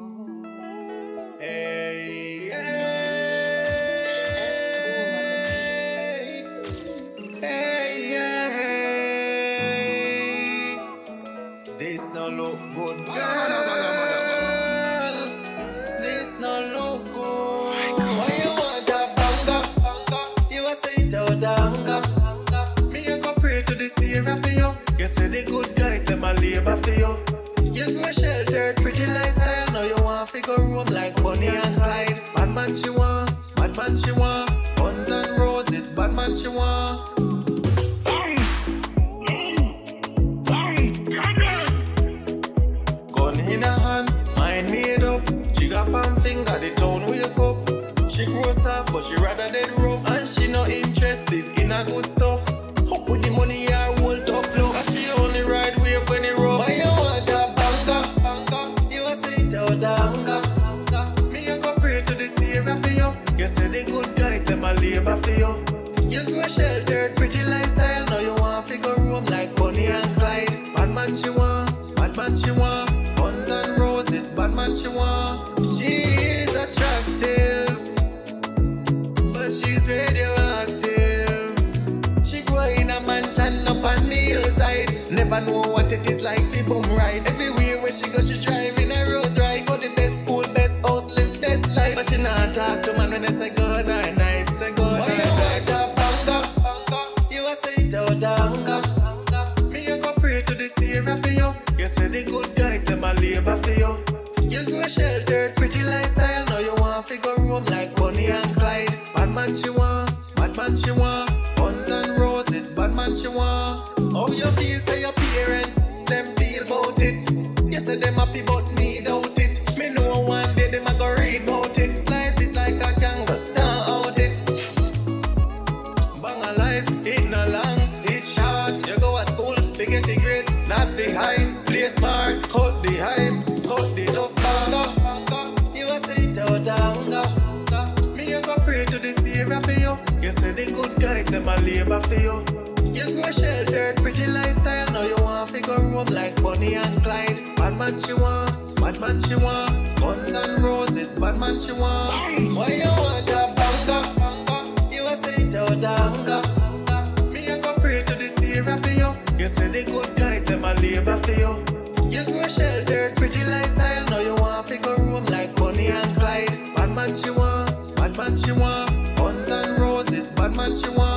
Hey, hey, hey, hey. This no look good, girl. This no look good. Why you want that banger? You a saint out anger. Me a go pray to the sea for you. You say the good guys them a labor for you. You grow sheltered, pretty lifestyle. Now you want to figure room like Bonnie and Clyde. Bad man she want, bad man she want. Guns and Roses, bad man she want. Gun in her hand, mind made up. She got palm finger, the town wake up. She grows up, but she rather dead rough. And she not interested in her good stuff. Up with the money her hold up look. And she only ride wave when it rough. Why you want that banger? You a saint out anger. Me a go pray to the savior for you. You say the good guys them a labor for you. You grow sheltered, pretty lifestyle. Now you want to go roam like Bonnie and Clyde. Bad man she want, bad man she want. Guns and Roses, bad man she want. She is attractive, but she's radioactive. Mansion up on the hillside, never know what it is like to boom ride. Everywhere where she goes, she driving a Rolls Royce. For the best food, best house, live best life. But she not talk to man when I say good or knife. Say good or knife. You a saint out anger. Me a go pray to the savior for you. You say the good guys them a labor for you. You grow sheltered, pretty lifestyle. Now you want to go roam like Bonnie and Clyde. Bad man she want, bad man she want. Guns and Roses, bad man she want. How you feel say your parents, them feel about it. You say them happy but me doubt it. Me know one day them a go read about it. Life is like a jungle, down out it. Bang a life, it no long, it short. You go to school, they get the grades, not behind. Play smart, cut the hype, cut the dope. Banga, you a saint out anger. Me a go pray to the savior for you. You say the good guys, them a labor for you. You grow sheltered, pretty lifestyle. Now you want to go roam like Bonnie and Clyde. Bad man she want, bad man she want. Guns and Roses, bad man she want. Why you want that banger? You a saint out anger. Me a go pray to the savior for you. You say the good guys, them a labor for you. You grow sheltered, pretty lifestyle. Now you want to go roam like Bonnie and Clyde. Bad man she want, bad man she want. Guns and Roses, bad man she want.